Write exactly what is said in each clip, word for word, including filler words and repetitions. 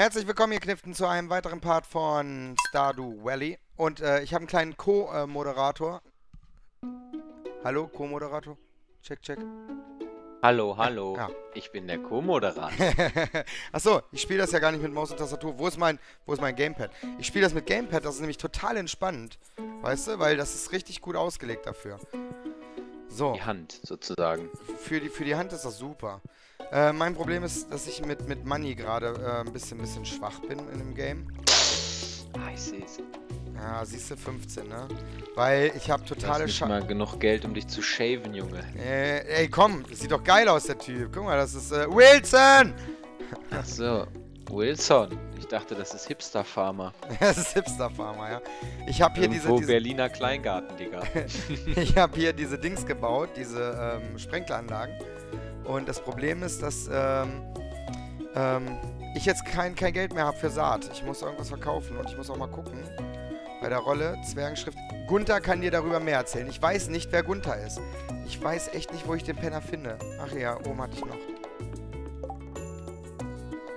Herzlich willkommen, ihr Kniften, zu einem weiteren Part von Stardew Valley. Und äh, ich habe einen kleinen Co-Moderator. Hallo, Co-Moderator. Check, check. Hallo, hallo. Ja. Ich bin der Co-Moderator. Achso, ich spiele das ja gar nicht mit Maus und Tastatur. Wo ist mein, wo ist mein Gamepad? Ich spiele das mit Gamepad, das ist nämlich total entspannt. Weißt du, weil das ist richtig gut ausgelegt dafür. So. Die Hand, sozusagen. Für die, für die Hand ist das super. Äh, mein Problem ist, dass ich mit, mit Money gerade äh, ein bisschen, bisschen schwach bin in dem Game. Ah, ich seh's. Ja, siehst du, fünfzehn, ne? Weil ich habe totale Scheiße. Ich habe nicht mal genug Geld, um dich zu shaven, Junge. Äh, ey, komm, das sieht doch geil aus, der Typ. Guck mal, das ist, äh, Wilson! Ach so, Wilson. Ich dachte, das ist Hipster-Farmer. Das ist Hipster-Farmer, ja. Ich habe hier Irgendwo diese... diese Berliner Kleingarten, Digga. Ich habe hier diese Dings gebaut, diese, ähm, Sprenkleranlagen. Und das Problem ist, dass ähm, ähm, ich jetzt kein, kein Geld mehr habe für Saat. Ich muss irgendwas verkaufen und ich muss auch mal gucken. Bei der Rolle, Zwergenschrift. Gunther kann dir darüber mehr erzählen. Ich weiß nicht, wer Gunther ist. Ich weiß echt nicht, wo ich den Penner finde. Ach ja, oben hatte ich noch.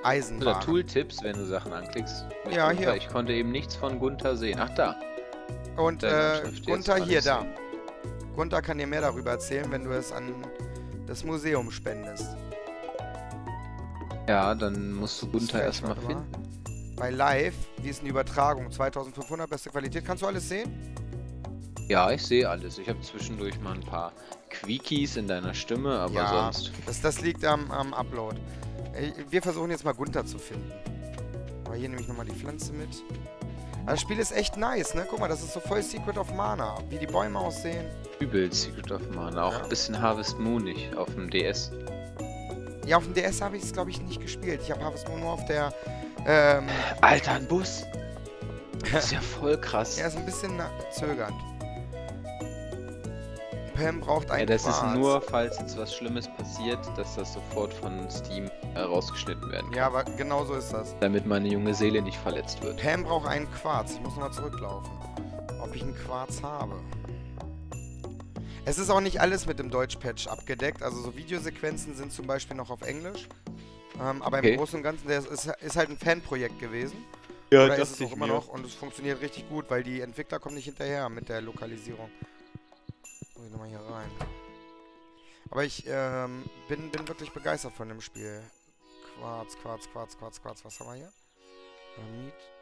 Eisenbahn. Oder Tooltips, wenn du Sachen anklickst. Ja, Gunther. Hier. Ich konnte eben nichts von Gunther sehen. Ach, da. Und äh, Gunther hier, da. Sehen. Gunther kann dir mehr darüber erzählen, wenn du es an... das Museum spendest. Ja, dann musst du Gunther erstmal finden. Bei Live, wie ist eine Übertragung? zweitausendfünfhundert, beste Qualität. Kannst du alles sehen? Ja, ich sehe alles. Ich habe zwischendurch mal ein paar Quickies in deiner Stimme, aber ja, sonst... Das, das liegt am, am Upload. Wir versuchen jetzt mal Gunther zu finden. Aber hier nehme ich nochmal die Pflanze mit. Das Spiel ist echt nice, ne? Guck mal, das ist so voll Secret of Mana, wie die Bäume aussehen. Übel Secret of Mana, auch ja. Ein bisschen Harvest Moon nicht auf dem D S. Ja, auf dem D S habe ich es, glaube ich, nicht gespielt. Ich habe Harvest Moon nur auf der... Ähm, Alter, ein Bus! Das ist ja voll krass. Er ist ein bisschen zögernd. Pam braucht einen Ja, das Quarz. Ist nur, falls jetzt was Schlimmes passiert, dass das sofort von Steam äh, rausgeschnitten werden kann. Ja, aber genau so ist das. Damit meine junge Seele nicht verletzt wird. Pam braucht einen Quarz. Ich muss nochmal zurücklaufen. Ob ich einen Quarz habe. Es ist auch nicht alles mit dem Deutsch-Patch abgedeckt. Also so Videosequenzen sind zum Beispiel noch auf Englisch. Ähm, aber okay. Im Großen und Ganzen, das ist, ist halt ein Fanprojekt gewesen. Ja, Oder das ist es auch immer mir. noch. Und es funktioniert richtig gut, weil die Entwickler kommen nicht hinterher mit der Lokalisierung. Muss ich nochmal hier rein. Aber ich ähm, bin, bin wirklich begeistert von dem Spiel. Quarz, Quarz, Quarz, Quarz, Quarz. Was haben wir hier?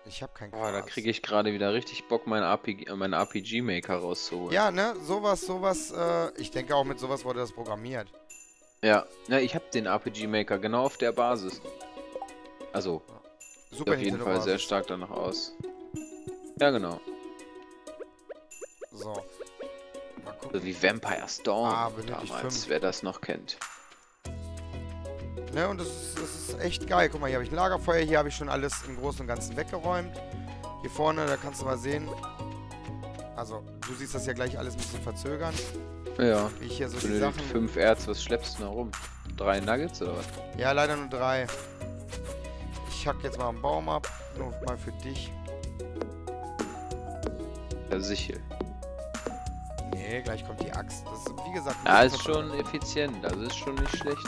Ich habe keinen Quarz. Oh, da kriege ich gerade wieder richtig Bock, meinen R P G-Maker rauszuholen. Ja, ne? Sowas, sowas. Äh, ich denke auch, mit sowas wurde das programmiert. Ja, na, ich habe den R P G-Maker genau auf der Basis. Also, ja. Super, sieht auf jeden Fall Basis. Sehr stark danach aus. Ja, genau. So. Mal gucken. So wie Vampire Storm ah, damals, wer das noch kennt. Ne, und das ist, das ist echt geil. Guck mal, hier habe ich ein Lagerfeuer, hier habe ich schon alles im Großen und Ganzen weggeräumt. Hier vorne, da kannst du mal sehen. Also, du siehst das ja gleich alles ein bisschen verzögern. Ja. Wie ich hier so die Sachen... Fünf Erz, was schleppst du da rum? Drei Nuggets oder was? Ja, leider nur drei. Ich hack jetzt mal einen Baum ab. Nur mal für dich. Ja, sicher. Nee, gleich kommt die Axt. Das ist, wie gesagt... Ja, ist schon effizient. Also ist schon nicht schlecht.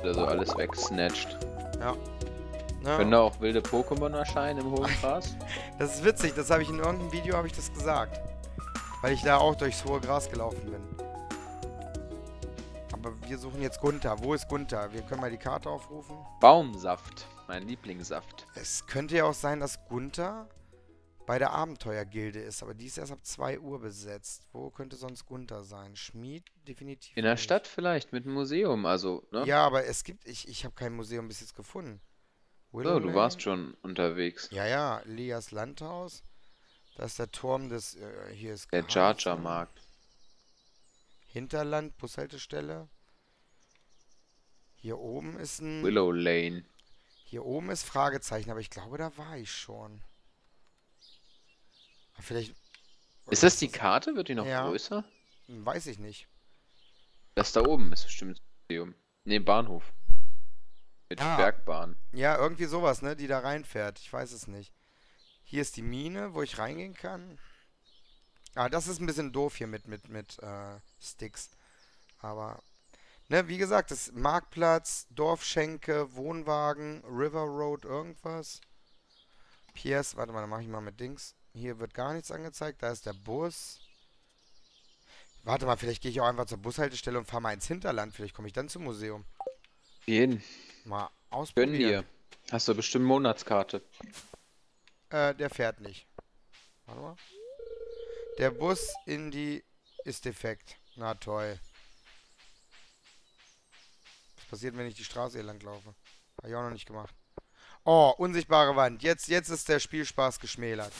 Oder so alles wegsnatcht. Ja. Ja. Können da auch wilde Pokémon erscheinen im hohen Gras? Das ist witzig, das habe ich in irgendeinem Video habe ich das gesagt. Weil ich da auch durchs hohe Gras gelaufen bin. Aber wir suchen jetzt Gunther. Wo ist Gunther? Wir können mal die Karte aufrufen. Baumsaft, mein Lieblingssaft. Es könnte ja auch sein, dass Gunther bei der Abenteuergilde ist, aber die ist erst ab zwei Uhr besetzt. Wo könnte sonst Gunther sein? Schmied? Definitiv. In der nicht. Stadt vielleicht, mit einem Museum, also, ne? Ja, aber es gibt, ich, ich habe kein Museum bis jetzt gefunden. Willow oh, du Lane? warst schon unterwegs. Ja, ja, Leas Landhaus. Das ist der Turm des, äh, hier ist... Der Joja-Markt. Hinterland, Bushaltestelle. Hier oben ist ein... Willow Lane. Hier oben ist Fragezeichen, aber ich glaube, da war ich schon. Vielleicht... Ist das die Karte? Wird die noch ja. größer? Weiß ich nicht. Das da oben ist bestimmt das Museum. Ne, Bahnhof. Mit ah. Bergbahn. Ja, irgendwie sowas, ne? Die da reinfährt. Ich weiß es nicht. Hier ist die Mine, wo ich reingehen kann. Ah, das ist ein bisschen doof hier mit, mit, mit äh, Sticks. Aber... Ne, wie gesagt, das Marktplatz, Dorfschenke, Wohnwagen, River Road, irgendwas. P S, warte mal, dann mache ich mal mit Dings. Hier wird gar nichts angezeigt, da ist der Bus. Warte mal, vielleicht gehe ich auch einfach zur Bushaltestelle und fahre mal ins Hinterland. Vielleicht komme ich dann zum Museum. Jeden. Mal ausprobieren. Gönn dir. Hast du bestimmt Monatskarte. Äh, der fährt nicht. Warte mal. Der Bus in die... ist defekt. Na toll. Was passiert, wenn ich die Straße hier lang laufe? Habe ich auch noch nicht gemacht. Oh, unsichtbare Wand. Jetzt, jetzt ist der Spielspaß geschmälert.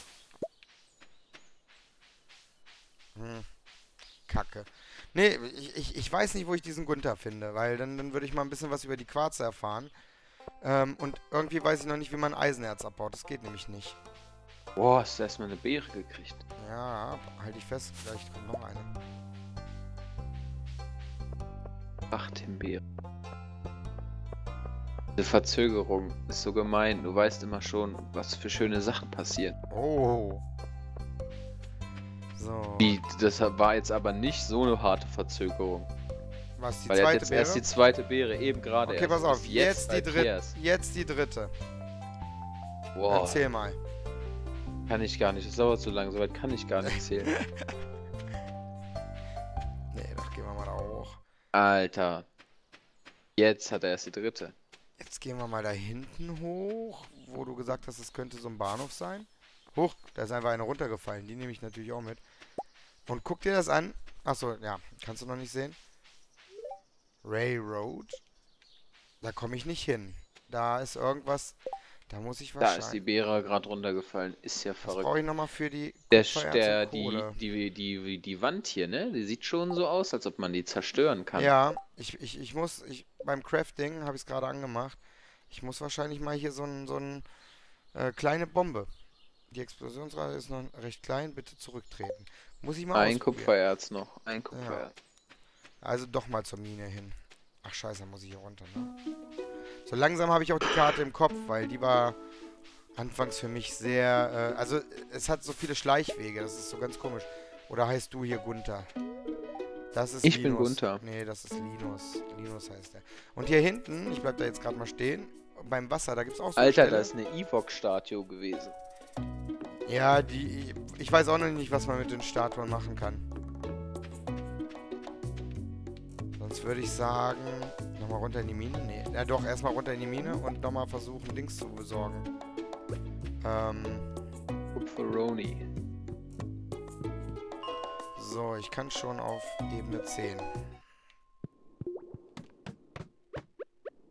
Hm. Kacke. Nee, ich, ich, ich weiß nicht, wo ich diesen Gunther finde, weil dann, dann würde ich mal ein bisschen was über die Quarze erfahren. Ähm, und irgendwie weiß ich noch nicht, wie man Eisenerz abbaut. Das geht nämlich nicht. Boah, hast du erstmal eine Beere gekriegt. Ja, halte ich fest. Vielleicht kommt noch eine. Ach, Timbeere. Diese Verzögerung ist so gemein. Du weißt immer schon, was für schöne Sachen passieren. Oh. So. Die, das war jetzt aber nicht so eine harte Verzögerung. Was, die weil zweite er hat jetzt Beere? Erst die zweite Beere, eben gerade. Okay, erst. Pass auf, jetzt, jetzt, die dritte, jetzt die dritte. Wow. Erzähl mal. Kann ich gar nicht, das dauert zu lange, soweit kann ich gar nicht zählen. Nee, das gehen wir mal da hoch. Alter. Jetzt hat er erst die dritte. Jetzt gehen wir mal da hinten hoch, wo du gesagt hast, es könnte so ein Bahnhof sein. Hoch, da ist einfach eine runtergefallen, die nehme ich natürlich auch mit. Und guck dir das an. Achso, ja, kannst du noch nicht sehen. Railroad. Da komme ich nicht hin. Da ist irgendwas, da muss ich was Da ist die Beere gerade runtergefallen, ist ja verrückt. Das brauche ich nochmal für die... Der, der, die, die, die, die Wand hier, ne? Die sieht schon so aus, als ob man die zerstören kann. Ja, ich, ich, ich muss, ich, beim Crafting habe ich es gerade angemacht, ich muss wahrscheinlich mal hier so ein, so ein äh, kleine Bombe... Die Explosionsrate ist noch recht klein, bitte zurücktreten. Muss ich mal ein Kupfererz noch, ein Kupfererz. Ja. Also doch mal zur Mine hin. Ach scheiße, muss ich hier runter, ne? So langsam habe ich auch die Karte im Kopf, weil die war anfangs für mich sehr... Äh, also es hat so viele Schleichwege, das ist so ganz komisch. Oder heißt du hier Gunther? Das ist ich Linus. Bin Gunther. Nee, das ist Linus. Linus heißt er. Und hier hinten, ich bleib da jetzt gerade mal stehen, beim Wasser, da gibt es auch so eine Alter, Stelle. Da ist eine Ewok-Statue gewesen. Ja, die... Ich weiß auch noch nicht, was man mit den Statuen machen kann. Sonst würde ich sagen... Nochmal runter in die Mine? Nee. Ja doch, erstmal runter in die Mine und nochmal versuchen, Dings zu besorgen. Ähm... Kupferoni. So, ich kann schon auf Ebene zehn.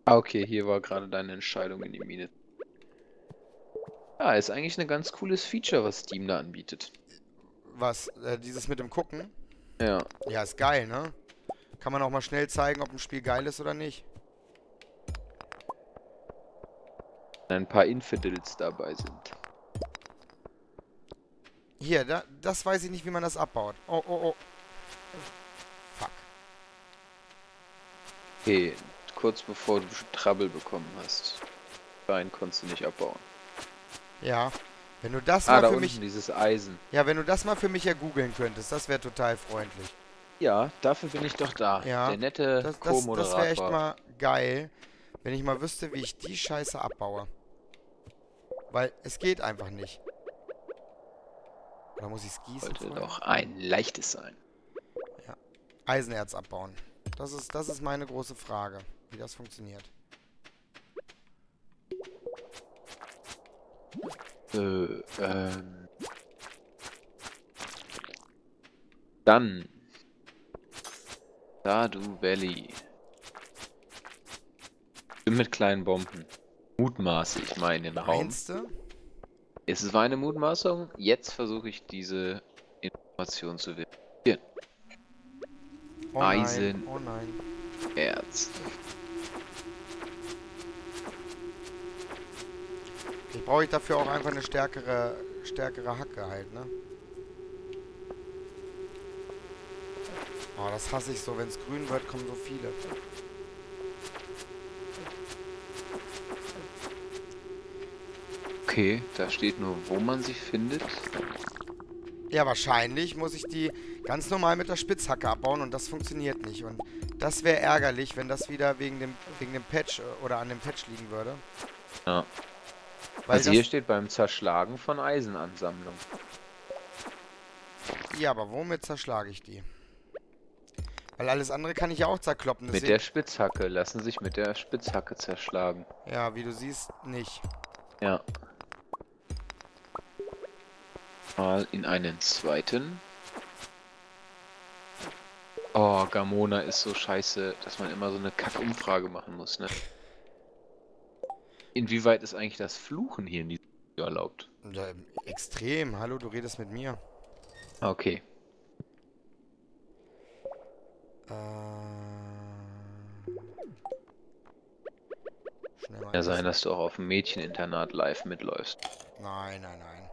Ah, okay, hier war gerade deine Entscheidung in die Mine. Ja, ist eigentlich ein ganz cooles Feature, was Steam da anbietet. Was? Äh, dieses mit dem Gucken? Ja. Ja, ist geil, ne? Kann man auch mal schnell zeigen, ob ein Spiel geil ist oder nicht. Ein paar Infidels dabei sind. Hier, da, das weiß ich nicht, wie man das abbaut. Oh, oh, oh. Fuck. Okay, kurz bevor du Trouble bekommen hast. Bein konntest du nicht abbauen. Ja, wenn du das ah, mal da für unten, mich... dieses Eisen. Ja, wenn du das mal für mich ja googeln könntest, das wäre total freundlich. Ja, dafür bin ich doch da. Ja, der nette das, das, Co-Moderator. Das wäre echt mal geil, wenn ich mal wüsste, wie ich die Scheiße abbaue. Weil es geht einfach nicht. Oder muss ich es gießen? Sollte doch ein leichtes sein. Ja, Eisenerz abbauen. Das ist, das ist meine große Frage, wie das funktioniert. Äh, ähm. Dann. Stardew Valley. Bin mit kleinen Bomben. Mutmaße ich mal in den Raum. Meinst du? Es war eine Mutmaßung. Jetzt versuche ich diese Information zu verifizieren. Oh Eisen. Nein. Oh nein. Erz. Ich brauche ich dafür auch einfach eine stärkere, stärkere Hacke halt, ne? Oh, das hasse ich so. Wenn es grün wird, kommen so viele. Okay, da steht nur, wo man sie findet. Ja, wahrscheinlich muss ich die ganz normal mit der Spitzhacke abbauen und das funktioniert nicht. Und das wäre ärgerlich, wenn das wieder wegen dem, wegen dem Patch oder an dem Patch liegen würde. Ja. Weil also hier steht beim Zerschlagen von Eisenansammlung. Ja, aber womit zerschlage ich die? Weil alles andere kann ich ja auch zerkloppen. Deswegen... Mit der Spitzhacke. Lassen sich mit der Spitzhacke zerschlagen. Ja, wie du siehst, nicht. Ja. Mal in einen zweiten. Oh, Gamona ist so scheiße, dass man immer so eine Kack-Umfrage machen muss, ne? Inwieweit ist eigentlich das Fluchen hier in diesem Video erlaubt? Extrem. Hallo, du redest mit mir. Okay. Ja, sein, dass du auch auf dem Mädcheninternat live mitläufst. Nein, nein, nein.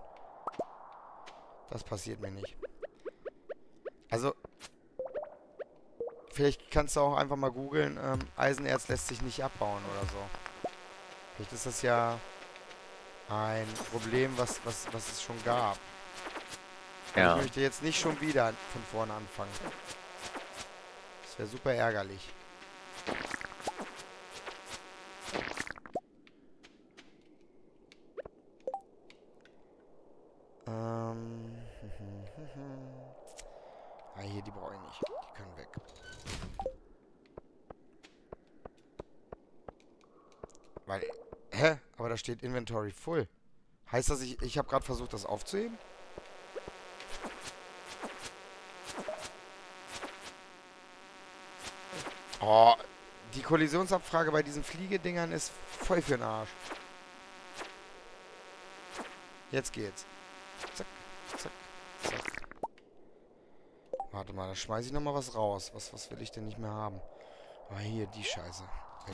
Das passiert mir nicht. Also, vielleicht kannst du auch einfach mal googeln, ähm, Eisenerz lässt sich nicht abbauen oder so. Vielleicht ist das ja ein Problem, was, was, was es schon gab. Ja. Ich möchte jetzt nicht schon wieder von vorne anfangen. Das wäre super ärgerlich. Ähm. Ah, hier, die brauche ich nicht. Die können weg. Weil, hä? Aber da steht Inventory Full. Heißt das, ich, ich habe gerade versucht, das aufzuheben? Oh, die Kollisionsabfrage bei diesen Fliegedingern ist voll für den Arsch. Jetzt geht's. Zack, zack, zack. Warte mal, da schmeiße ich nochmal was raus. Was, was will ich denn nicht mehr haben? Ah, hier, die Scheiße. Okay.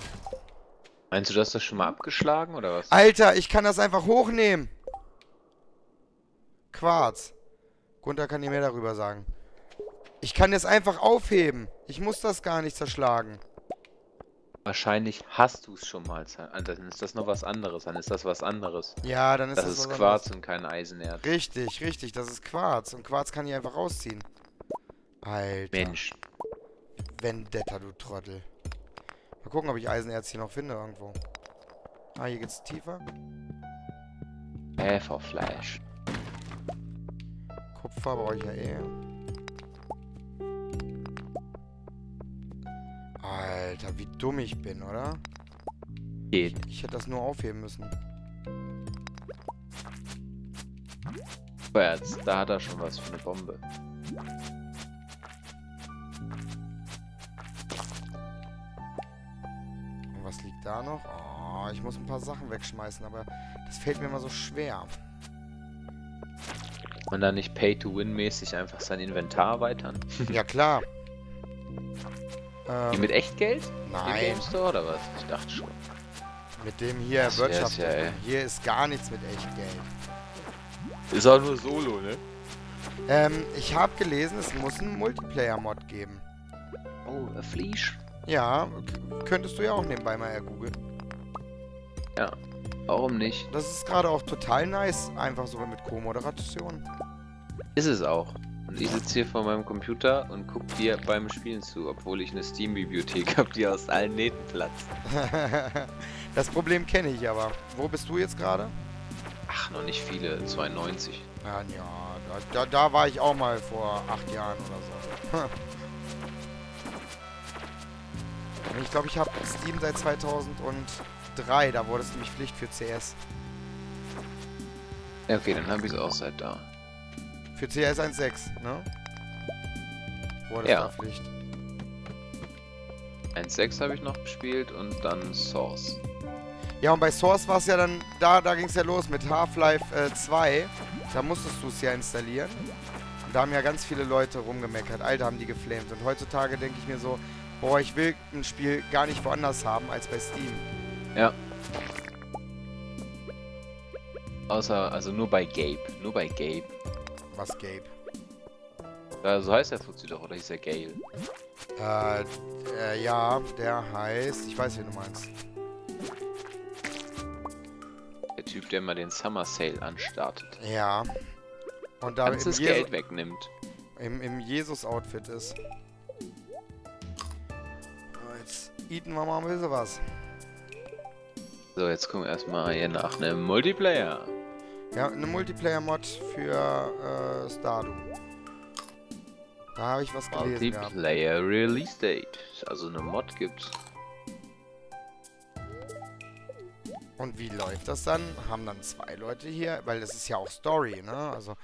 Meinst du, du hast das schon mal abgeschlagen, oder was? Alter, ich kann das einfach hochnehmen. Quarz. Gunther kann dir mehr darüber sagen. Ich kann das einfach aufheben. Ich muss das gar nicht zerschlagen. Wahrscheinlich hast du es schon mal. Dann ist das noch was anderes. Dann ist das was anderes. Ja, dann ist das, das ist was Quarz anderes. Und kein Eisenerz. Richtig, richtig. Das ist Quarz. Und Quarz kann ich einfach rausziehen. Alter. Mensch. Vendetta, du Trottel. Mal gucken, ob ich Eisenerz hier noch finde irgendwo. Ah, hier geht's tiefer. Käferfleisch. Kupfer brauche ich ja eh. Alter, wie dumm ich bin, oder? Geht. Ich, ich hätte das nur aufheben müssen. Jetzt, da hat er schon was für eine Bombe. Und was liegt da noch? Oh, ich muss ein paar Sachen wegschmeißen, aber das fällt mir immer so schwer. Man da nicht Pay-to-Win-mäßig einfach sein Inventar erweitern? Ja, klar. Die mit echt Geld? Nein. Im Game Store oder was? Ich dachte schon. Mit dem hier Wirtschaft. Ja, hier ist gar nichts mit echt Geld. Ist auch nur Solo, ne? Ähm, ich habe gelesen, es muss einen Multiplayer-Mod geben. Oh, ein Fleisch. Ja, könntest du ja auch nebenbei mal ergoogeln. Ja, warum nicht? Das ist gerade auch total nice, einfach sogar mit Co-Moderation. Ist es auch. Und ich sitze hier vor meinem Computer und guck dir beim Spielen zu, obwohl ich eine Steam-Bibliothek habe, die aus allen Nähten platzt. Das Problem kenne ich aber. Wo bist du jetzt gerade? Ach, noch nicht viele. zweiundneunzig. Ja, ja da, da, da war ich auch mal vor acht Jahren oder so. Ich glaube, ich habe Steam seit zweitausenddrei. Da wurde es nämlich Pflicht für C S. Ja, okay, dann habe ich es auch seit da. Für C S eins Punkt sechs, ne? Boah, das ja. War Pflicht. eins Punkt sechs habe ich noch gespielt und dann Source. Ja, und bei Source war es ja dann, da, da ging es ja los mit Half-Life äh, zwei. Da musstest du es ja installieren. Und da haben ja ganz viele Leute rumgemeckert. Alter, haben die geflamed. Und heutzutage denke ich mir so, boah, ich will ein Spiel gar nicht woanders haben als bei Steam. Ja. Außer, also nur bei Gabe. Nur bei Gabe. Was Gabe? Ja, so heißt der Fuzzi doch, oder hieß er Gale? Äh, äh, ja, der heißt... Ich weiß, wen du meinst. Der Typ, der immer den Summer Sale anstartet. Ja. Und da ganzes im Geld wegnimmt. Im, im Jesus-Outfit ist. Jetzt eaten wir mal ein bisschen was. So, jetzt gucken wir erstmal hier nach einem Multiplayer. Ja, eine Multiplayer-Mod für äh, Stardew. Da habe ich was gelesen. Multiplayer gehabt. Release Date. Also eine Mod gibt's. Und wie läuft das dann? Haben dann zwei Leute hier, weil das ist ja auch Story, ne? Also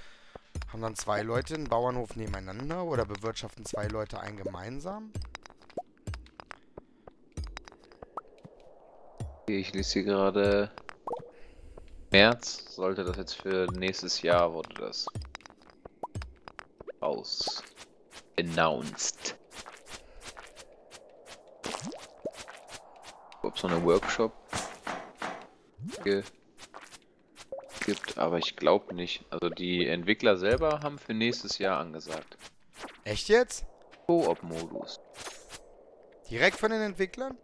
haben dann zwei Leute einen Bauernhof nebeneinander oder bewirtschaften zwei Leute einen gemeinsam? Ich lese hier gerade. März sollte das jetzt für nächstes Jahr wurde das aus announced. Ob es noch einen Workshop gibt, aber ich glaube nicht. Also die Entwickler selber haben für nächstes Jahr angesagt. Echt jetzt? Koop-Modus. Direkt von den Entwicklern?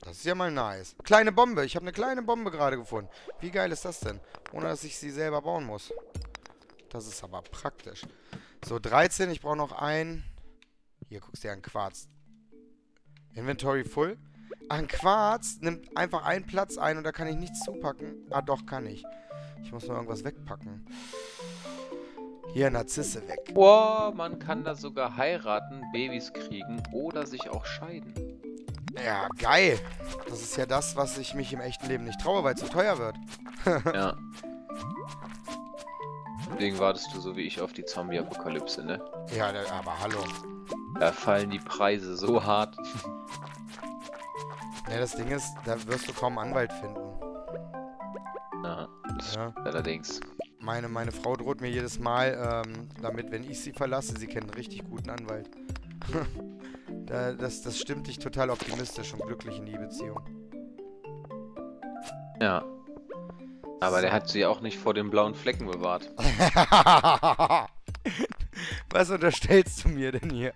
Das ist ja mal nice. Kleine Bombe. Ich habe eine kleine Bombe gerade gefunden. Wie geil ist das denn? Ohne, dass ich sie selber bauen muss. Das ist aber praktisch. So, dreizehn. Ich brauche noch einen. Hier, guckst du dir an, Quarz. Inventory full. An Quarz nimmt einfach einen Platz ein und da kann ich nichts zupacken. Ah, doch, kann ich. Ich muss nur irgendwas wegpacken. Hier, Narzisse weg. Boah, man kann da sogar heiraten, Babys kriegen oder sich auch scheiden. Ja, geil. Das ist ja das, was ich mich im echten Leben nicht traue, weil es zu teuer wird. Ja. Deswegen wartest du so wie ich auf die Zombie-Apokalypse, ne? Ja, aber hallo. Da fallen die Preise so hart. Ja, das Ding ist, da wirst du kaum einen Anwalt finden. Ja, das ja. Allerdings. Meine, meine Frau droht mir jedes Mal, ähm, damit, wenn ich sie verlasse, sie kennt einen richtig guten Anwalt. Das, das stimmt dich total optimistisch und glücklich in die Beziehung. Ja. Aber so. Der hat sie auch nicht vor den blauen Flecken bewahrt. Was unterstellst du mir denn hier?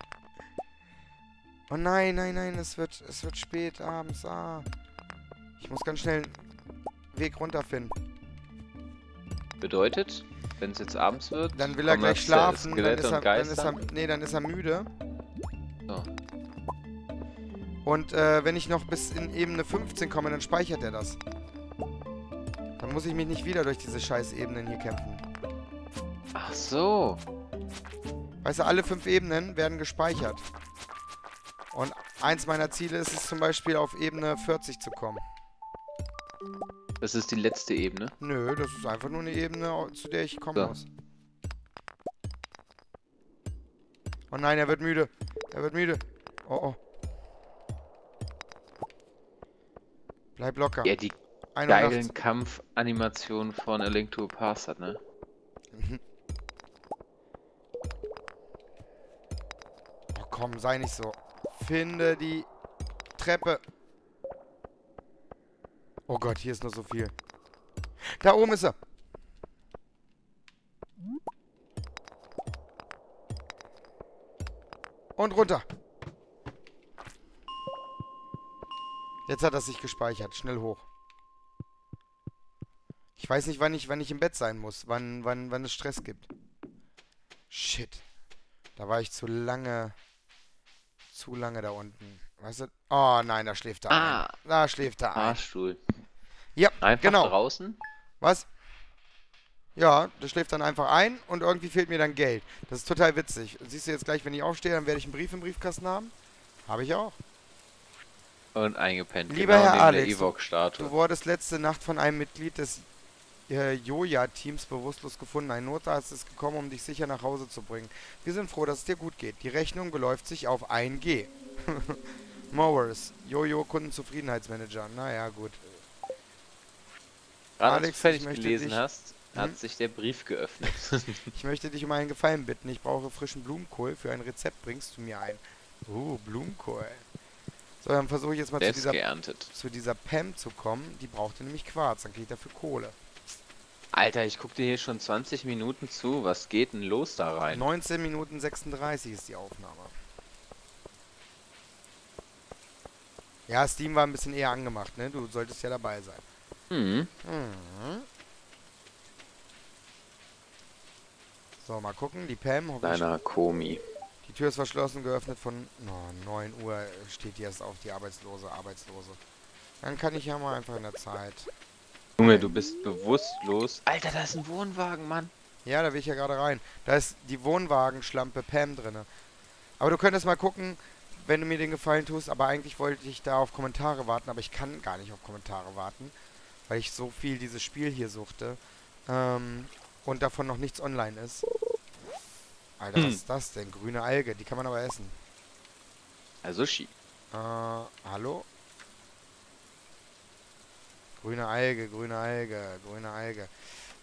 Oh nein, nein, nein, es wird, es wird spät abends. Ah. Ich muss ganz schnell einen Weg runterfinden. Bedeutet, wenn es jetzt abends wird, dann will er gleich schlafen. Dann ist er, dann ist er, nee, dann ist er müde. So. Und äh, wenn ich noch bis in Ebene fünfzehn komme, dann speichert er das. Dann muss ich mich nicht wieder durch diese scheiß Ebenen hier kämpfen. Ach so. Weißt du, alle fünf Ebenen werden gespeichert. Und eins meiner Ziele ist es zum Beispiel, auf Ebene vierzig zu kommen. Das ist die letzte Ebene? Nö, das ist einfach nur eine Ebene, zu der ich kommen so. muss. Oh nein, er wird müde. Er wird müde. Oh, oh. Bleib locker. Ja, die geilen Kampfanimationen von A Link to the Past hat, ne? Oh komm, sei nicht so. Finde die Treppe. Oh Gott, hier ist noch so viel. Da oben ist er. Und runter. Jetzt hat er sich gespeichert. Schnell hoch. Ich weiß nicht, wann ich, wann ich im Bett sein muss. Wann, wann, wann es Stress gibt. Shit. Da war ich zu lange... Zu lange da unten. Weißt du? Oh nein, da schläft er ah. ein. Da schläft er ein. Fahrstuhl. Ja, einfach genau. draußen? Was? Ja, da schläft dann einfach ein und irgendwie fehlt mir dann Geld. Das ist total witzig. Siehst du jetzt gleich, wenn ich aufstehe, dann werde ich einen Brief im Briefkasten haben. Habe ich auch. Und eingepennt. Lieber genau, Herr Alex, du wurdest letzte Nacht von einem Mitglied des äh, Joja-Teams bewusstlos gefunden. Ein Notarzt ist gekommen, um dich sicher nach Hause zu bringen. Wir sind froh, dass es dir gut geht. Die Rechnung beläuft sich auf ein G. Morris, Jojo, Kundenzufriedenheitsmanager. Naja, gut. Gerade Alex, du fertig gelesen hast, hat hm? sich der Brief geöffnet. Ich möchte dich um einen Gefallen bitten. Ich brauche frischen Blumenkohl. Für ein Rezept bringst du mir ein. Uh, Blumenkohl. So, dann versuche ich jetzt mal zu dieser, zu dieser Pam zu kommen. Die brauchte nämlich Quarz, dann kriege ich dafür Kohle. Alter, ich gucke dir hier schon zwanzig Minuten zu. Was geht denn los da rein? neunzehn Minuten sechsunddreißig ist die Aufnahme. Ja, Steam war ein bisschen eher angemacht, ne? Du solltest ja dabei sein. Mhm. Mhm. So, mal gucken. Die Pam. Deiner Komi. Die Tür ist verschlossen, geöffnet von oh, neun Uhr steht jetzt auf die Arbeitslose, Arbeitslose. Dann kann ich ja mal einfach in der Zeit. Junge, du bist bewusstlos. Alter, da ist ein Wohnwagen, Mann. Ja, da will ich ja gerade rein. Da ist die Wohnwagenschlampe Pam drinne. Aber du könntest mal gucken, wenn du mir den Gefallen tust. Aber eigentlich wollte ich da auf Kommentare warten, aber ich kann gar nicht auf Kommentare warten, weil ich so viel dieses Spiel hier suchte ähm, und davon noch nichts online ist. Alter, was hm. ist das denn? Grüne Alge, die kann man aber essen. Also Sushi. Äh, hallo? Grüne Alge, grüne Alge, grüne Alge.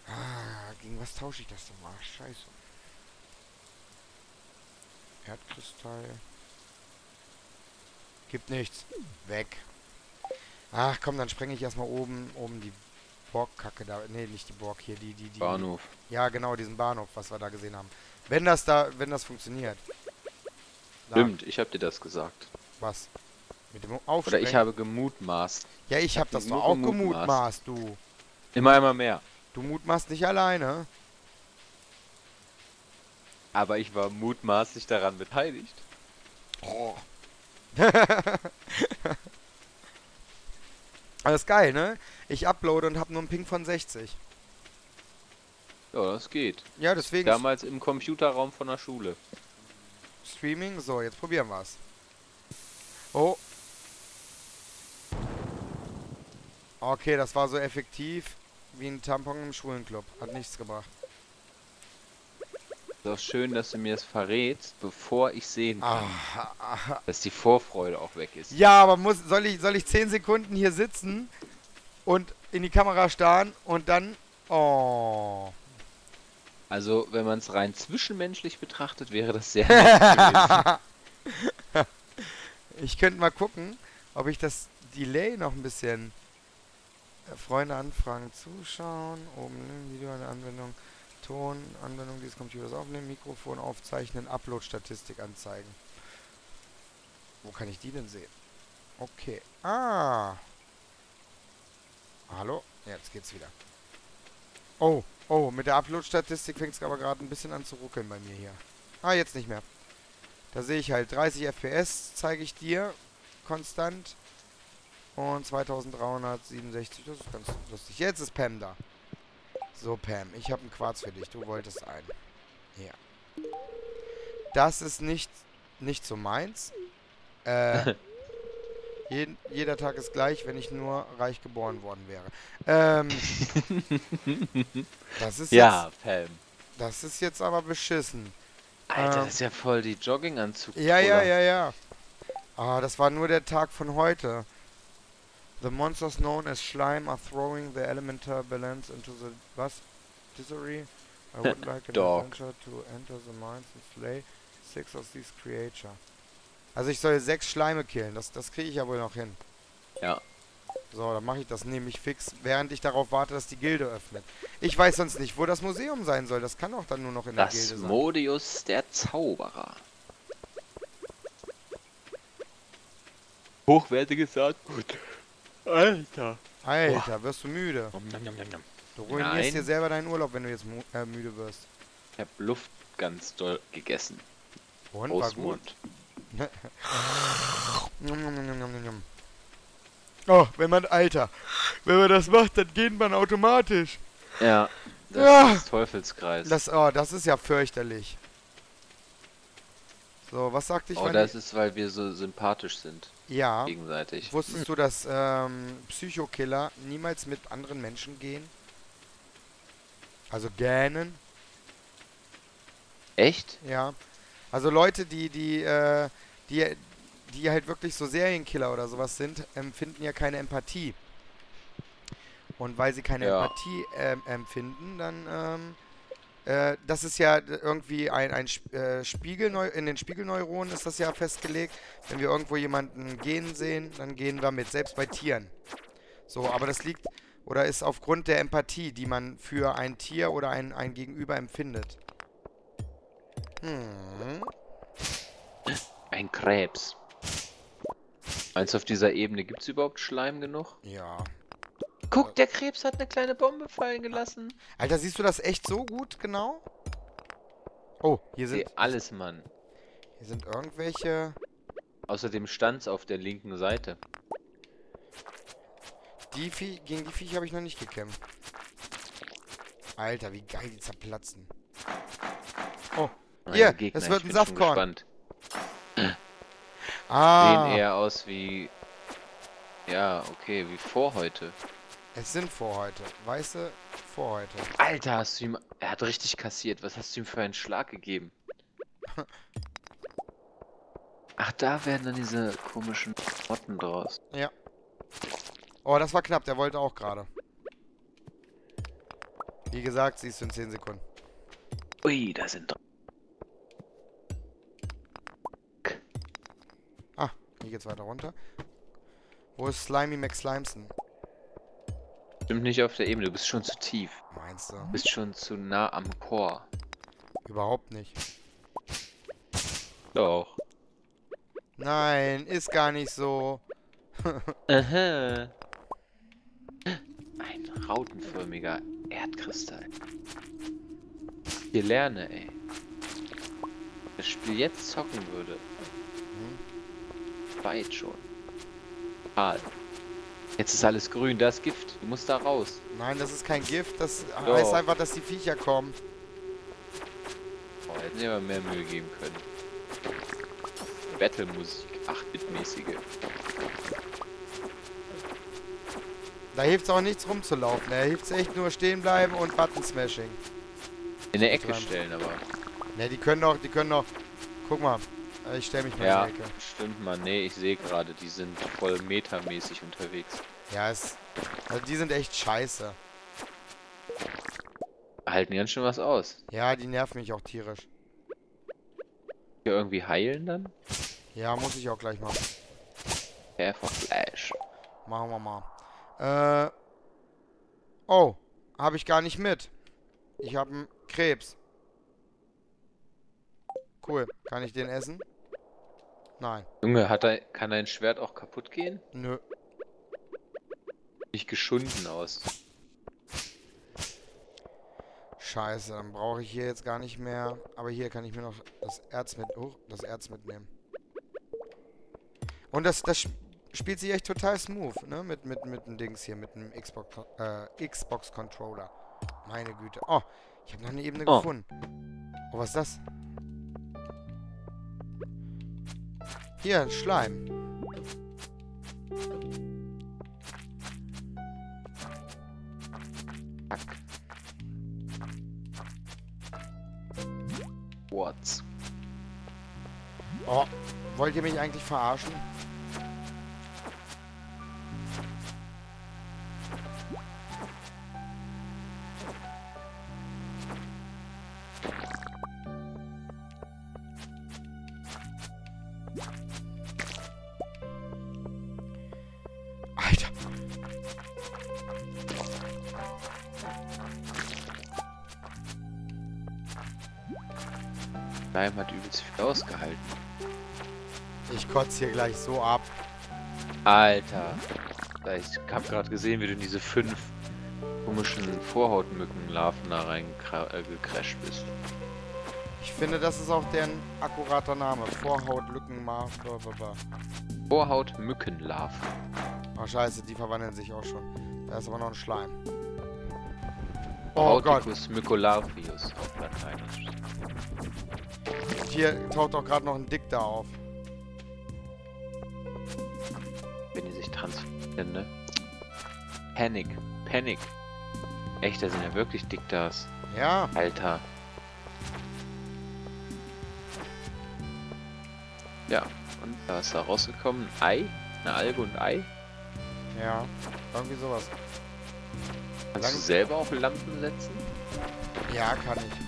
Ah, gegen was tausche ich das denn mal? Scheiße. Erdkristall. Gibt nichts. Weg. Ach komm, dann spreng ich erstmal oben, oben die Borgkacke da. Ne, nicht die Borg hier, die, die, die. Bahnhof. Ja, genau, diesen Bahnhof, was wir da gesehen haben. Wenn das da, wenn das funktioniert. Da. Stimmt, ich hab dir das gesagt. Was? Mit dem Aufspringen? Oder ich habe gemutmaßt. Ja, ich, ich hab, hab das doch auch gemutmaßt, du. Immer, immer mehr. Du mutmaßt nicht alleine. Aber ich war mutmaßlich daran beteiligt. Oh. Alles geil, ne? Ich uploade und hab nur einen Ping von sechzig. Ja, das geht. Ja, deswegen... Damals im Computerraum von der Schule. Streaming? So, jetzt probieren wir's. Oh. Okay, das war so effektiv wie ein Tampon im Schwulenclub. Hat nichts gebracht. Ist auch schön, dass du mir das verrätst, bevor ich sehen kann. Aha, aha. Dass die Vorfreude auch weg ist. Ja, aber muss, soll ich, soll ich zehn Sekunden hier sitzen und in die Kamera starren und dann... Oh... Also, wenn man es rein zwischenmenschlich betrachtet, wäre das sehr nett gewesen. Ich könnte mal gucken, ob ich das Delay noch ein bisschen... Freunde anfragen, zuschauen, oben Video, eine Anwendung, Ton, Anwendung dieses Computers aufnehmen, Mikrofon aufzeichnen, Upload-Statistik anzeigen. Wo kann ich die denn sehen? Okay. Ah! Hallo? Jetzt geht's wieder. Oh! Oh, mit der Upload-Statistik fängt es aber gerade ein bisschen an zu ruckeln bei mir hier. Ah, jetzt nicht mehr. Da sehe ich halt dreißig F P S, zeige ich dir, konstant. Und zweitausenddreihundertsiebenundsechzig, das ist ganz lustig. Jetzt ist Pam da. So, Pam, ich habe einen Quarz für dich, du wolltest einen. Ja. Das ist nicht, nicht so meins. Äh, jeden, jeder Tag ist gleich, wenn ich nur reich geboren worden wäre. Ähm, das ist ja, jetzt, Pam. Das ist jetzt aber beschissen. Alter, ähm, das ist ja voll die Jogginganzug. Ja, oder? ja, ja, ja. Ah, das war nur der Tag von heute. The monsters known as Slime are throwing the elemental balance into the... Was? Disarray? I would like an adventure to enter the mines and slay six of these creatures. Also ich soll sechs Schleime killen. Das, das kriege ich ja wohl noch hin. Ja. So, dann mache ich das nämlich fix, während ich darauf warte, dass die Gilde öffnet. Ich weiß sonst nicht, wo das Museum sein soll. Das kann auch dann nur noch in das der Gilde sein. Modius der Zauberer. Hochwertiges Saatgut. Alter! Alter, boah, wirst du müde? Nom, nom, nom, nom. Du ruinierst Nein. dir selber deinen Urlaub, wenn du jetzt äh, müde wirst. Ich hab Luft ganz doll gegessen. Und? Aus war Mund. Gut. nom, nom, nom, nom, nom. Oh, wenn man, Alter, wenn man das macht, dann geht man automatisch. Ja, das ja. ist Teufelskreis. Das, oh, das ist ja fürchterlich. So, was sagte ich? Oh, das ist, weil wir so sympathisch sind. Ja. Gegenseitig. Wusstest du, dass ähm, Psychokiller niemals mit anderen Menschen gehen? Also gähnen? Echt? Ja. Also Leute, die die äh, die die halt wirklich so Serienkiller oder sowas sind, empfinden ja keine Empathie. Und weil sie keine ja. Empathie äh, empfinden, dann ähm, das ist ja irgendwie ein, ein Spiegel, in den Spiegelneuronen ist das ja festgelegt. Wenn wir irgendwo jemanden gehen sehen, dann gehen wir mit, selbst bei Tieren. So, aber das liegt oder ist aufgrund der Empathie, die man für ein Tier oder ein, ein Gegenüber empfindet. Hm. Ein Krebs. Meinst du, auf dieser Ebene gibt es überhaupt Schleim genug? Ja. Guck, der Krebs hat eine kleine Bombe fallen gelassen. Alter, siehst du das echt so gut, genau? Oh, hier sind... Hey, alles, Mann. Hier sind irgendwelche... Außerdem stand's auf der linken Seite. Die Vieh... Gegen die Viecher habe ich noch nicht gekämpft. Alter, wie geil die zerplatzen. Oh, hier, es wird ein Saftkorn. Ah. Sehen eher aus wie... Ja, okay, wie Vorhäute. Es sind Vorhäute. Weiße Vorhäute. Alter, hast du ihm... Er hat richtig kassiert. Was hast du ihm für einen Schlag gegeben? Ach, da werden dann diese komischen Motten draus. Ja. Oh, das war knapp. Der wollte auch gerade. Wie gesagt, siehst du in zehn Sekunden. Ui, da sind... Ah, hier geht's weiter runter. Wo ist Slimy McSlimeson? Stimmt nicht auf der Ebene, du bist schon zu tief. Meinst du? Du bist schon zu nah am Chor. Überhaupt nicht. Doch. Nein, ist gar nicht so. Aha. Ein rautenförmiger Erdkristall. Ich lerne, ey. Wenn das Spiel jetzt zocken würde. Hm. Weit schon. Hart. Jetzt ist alles grün, da ist Gift. Du musst da raus. Nein, das ist kein Gift. Das Doch. heißt einfach, dass die Viecher kommen. Oh, hätten wir mehr Mühe geben können. Battle-Musik, acht-Bit-mäßige. Da hilft's auch nichts rumzulaufen. Da hilft's echt nur stehen bleiben und Button-Smashing. In der Ecke dran. Stellen aber. Ne, die können doch, die können doch. Guck mal. Ich stelle mich mal ja, in die Ecke. Stimmt mal, nee, ich sehe gerade, die sind voll metamäßig unterwegs. Ja, es, also die sind echt scheiße. Halten ganz schön was aus. Ja, die nerven mich auch tierisch. Hier irgendwie heilen dann? Ja, muss ich auch gleich machen. Ja, von Flash. Machen wir mal. Äh. Oh, habe ich gar nicht mit. Ich habe einen Krebs. Cool, kann ich den essen? Nein. Junge, hat er, kann dein Schwert auch kaputt gehen? Nö. Nicht geschunden aus. Scheiße, dann brauche ich hier jetzt gar nicht mehr. Aber hier kann ich mir noch das Erz mit, oh, das Erz mitnehmen. Und das, das spielt sich echt total smooth, ne? Mit, mit, mit dem Dings hier, mit dem Xbox, äh, Xbox Controller. Meine Güte. Oh, ich habe noch eine Ebene oh. gefunden. Oh, was ist das? Hier, ein Schleim. What? Oh, wollt ihr mich eigentlich verarschen? Hat übelst viel ausgehalten. Ich kotze hier gleich so ab. Alter. Ich hab gerade gesehen, wie du in diese fünf komischen Vorhautmückenlarven da reingecrasht äh, bist. Ich finde, das ist auch deren akkurater Name. Vorhautlückenlarven. Vorhautmückenlarven. Oh scheiße, die verwandeln sich auch schon. Da ist aber noch ein Schleim. Oh Gott. Mycolarvius auf Latein. Hier taucht auch gerade noch ein Dick da auf. Wenn die sich transformieren, ne? Panic. Panic. Echt, da sind ja wirklich Dickdas. Ja. Alter. Ja, und da ist da rausgekommen ein Ei. Eine Alge und ein Ei. Ja, irgendwie sowas. Kannst Lang du selber auf Lampen setzen? Ja, kann ich.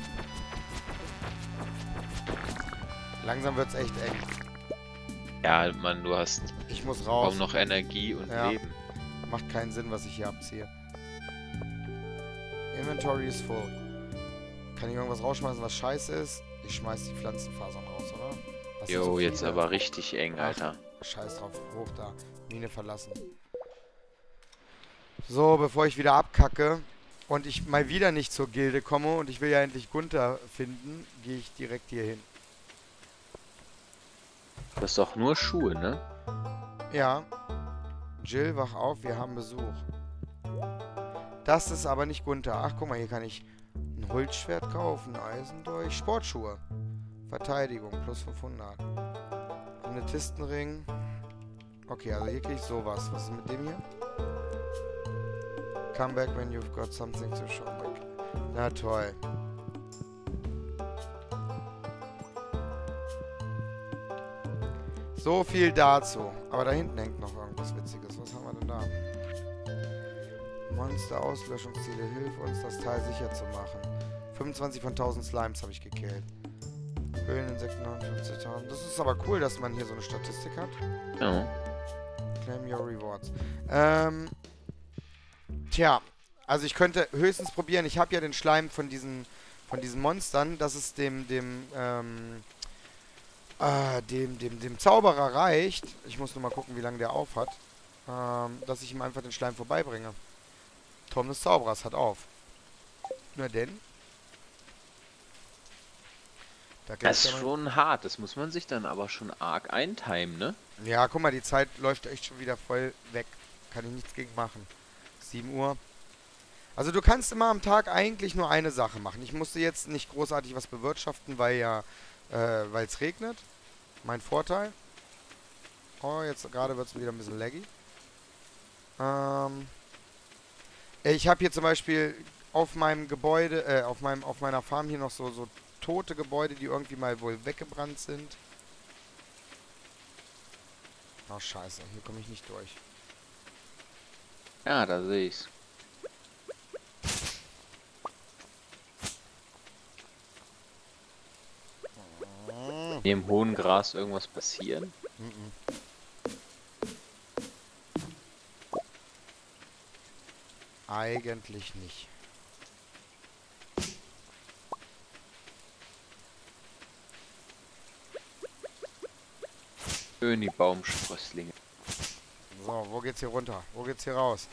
Langsam wird's echt eng. Ja, Mann, du hast... Ich muss raus. Kaum noch Energie und ja. Leben. Macht keinen Sinn, was ich hier abziehe. Inventory is full. Kann ich irgendwas rausschmeißen, was scheiße ist? Ich schmeiß die Pflanzenfasern raus, oder? Was jo, so jetzt aber richtig eng, Alter. Ach, scheiß drauf, hoch da. Mine verlassen. So, bevor ich wieder abkacke, und ich mal wieder nicht zur Gilde komme und ich will ja endlich Gunther finden, gehe ich direkt hier hin. Du hast doch nur Schuhe, ne? Ja. Jill, wach auf, wir haben Besuch. Das ist aber nicht Gunther. Ach, guck mal, hier kann ich ein Holzschwert kaufen, Eisendolch, Sportschuhe. Verteidigung, plus fünfhundert. Amnetistenring. Okay, also hier krieg ich sowas. Was ist mit dem hier? Come back when you've got something to show me. Na toll. So viel dazu. Aber da hinten hängt noch irgendwas Witziges. Was haben wir denn da? Monster-Auslöschungsziele. Hilf uns, das Teil sicher zu machen. fünfundzwanzig von tausend Slimes habe ich gekillt. Höhleninsekten neunundfünfzigtausend. Das ist aber cool, dass man hier so eine Statistik hat. Ja. Claim your rewards. Ähm... Tja, also ich könnte höchstens probieren, ich habe ja den Schleim von diesen von diesen Monstern, dass es dem dem ähm, äh, dem dem dem Zauberer reicht. Ich muss nur mal gucken, wie lange der auf hat, ähm, dass ich ihm einfach den Schleim vorbeibringe. Turm des Zauberers hat auf. Nur denn? Da das ist schon hart, das muss man sich dann aber schon arg eintimen, ne? Ja, guck mal, die Zeit läuft echt schon wieder voll weg. Kann ich nichts gegen machen. sieben Uhr. Also du kannst immer am Tag eigentlich nur eine Sache machen. Ich musste jetzt nicht großartig was bewirtschaften, weil ja, äh, weil es regnet. Mein Vorteil. Oh, jetzt gerade wird es wieder ein bisschen laggy. Ähm, ich habe hier zum Beispiel auf meinem Gebäude, äh, auf meinem, auf meiner Farm hier noch so, so tote Gebäude, die irgendwie mal wohl weggebrannt sind. Oh, scheiße. Hier komme ich nicht durch. Ja, da sehe ich's. Neben hohen Gras irgendwas passieren? Mhm. Eigentlich nicht. Schön die Baumsprösslinge. So, wo geht's hier runter? Wo geht's hier raus?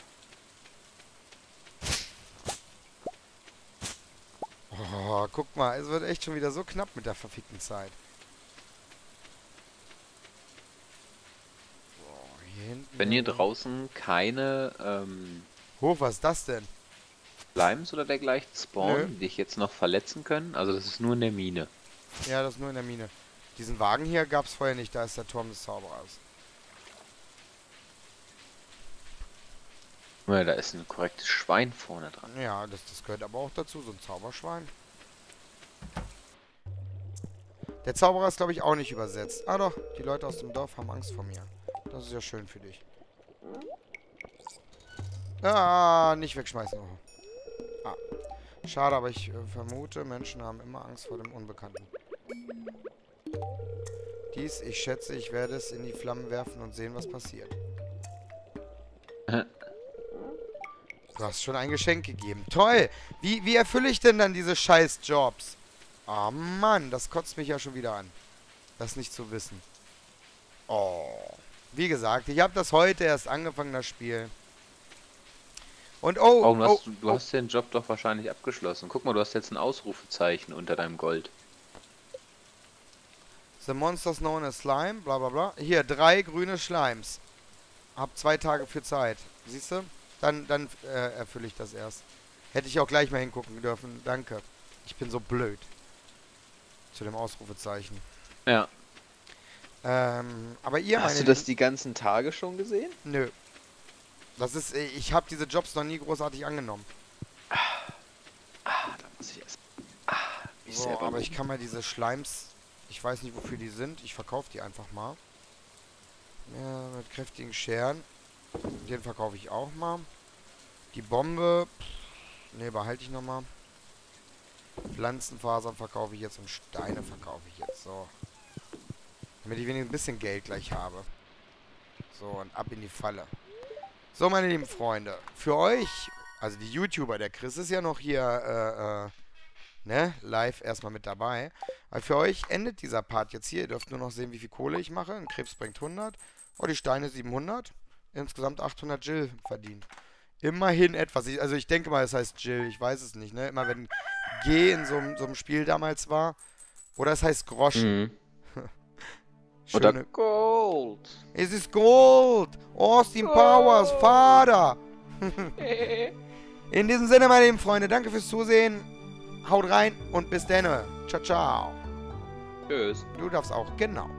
Oh, guck mal, es wird echt schon wieder so knapp mit der verfickten Zeit. So, hier hinten. Wenn hier draußen keine, ähm... Hoch, was ist das denn? Slimes oder dergleichen spawnen, die dich jetzt noch verletzen können? Also das ist nur in der Mine. Ja, das ist nur in der Mine. Diesen Wagen hier gab's vorher nicht, da ist der Turm des Zauberers. Da ist ein korrektes Schwein vorne dran. Ja, das, das gehört aber auch dazu, so ein Zauberschwein. Der Zauberer ist, glaube ich, auch nicht übersetzt. Ah doch, die Leute aus dem Dorf haben Angst vor mir. Das ist ja schön für dich. Ah, nicht wegschmeißen. Oh. Ah. Schade, aber ich äh, vermute, Menschen haben immer Angst vor dem Unbekannten. Dies, ich schätze, ich werde es in die Flammen werfen und sehen, was passiert. Du hast schon ein Geschenk gegeben. Toll! Wie, wie erfülle ich denn dann diese scheiß Jobs? Ah, Mann, das kotzt mich ja schon wieder an. Das nicht zu wissen. Oh. Wie gesagt, ich habe das heute erst angefangen, das Spiel. Und oh, oh, du, oh, hast, du oh. hast den Job doch wahrscheinlich abgeschlossen. Guck mal, du hast jetzt ein Ausrufezeichen unter deinem Gold. The monsters known as slime, bla bla bla. Hier, drei grüne Schleims. Hab zwei Tage für Zeit. Siehst du? Dann, dann äh, erfülle ich das erst. Hätte ich auch gleich mal hingucken dürfen. Danke. Ich bin so blöd. Zu dem Ausrufezeichen. Ja. Ähm, aber ihr... Hast du das die ganzen Tage schon gesehen? Nö. Das ist... Ich habe diese Jobs noch nie großartig angenommen. Ah, ah da muss ich erst... Ah, ich so, aber oben. Ich kann mal diese Schleims... Ich weiß nicht, wofür die sind. Ich verkaufe die einfach mal. Ja, mit kräftigen Scheren. Den verkaufe ich auch mal. Die Bombe. Ne, behalte ich nochmal. Pflanzenfasern verkaufe ich jetzt und Steine verkaufe ich jetzt. So. Damit ich wenigstens ein bisschen Geld gleich habe. So, und ab in die Falle. So, meine lieben Freunde. Für euch, also die YouTuber, der Chris ist ja noch hier, äh, äh, ne, live erstmal mit dabei. Aber für euch endet dieser Part jetzt hier. Ihr dürft nur noch sehen, wie viel Kohle ich mache. Ein Krebs bringt hundert. Oh, die Steine siebenhundert. Insgesamt achthundert Jill verdient. Immerhin etwas. Ich, also ich denke mal, es heißt Jill. Ich weiß es nicht, ne? Immer wenn G in so, so einem Spiel damals war. Oder es heißt Groschen. Mhm. Oder Gold. Es ist Gold. Austin Gold. Powers, Vater. In diesem Sinne, meine lieben Freunde, danke fürs Zusehen. Haut rein und bis dann. Ciao, ciao. Tschüss. Du darfst auch, genau.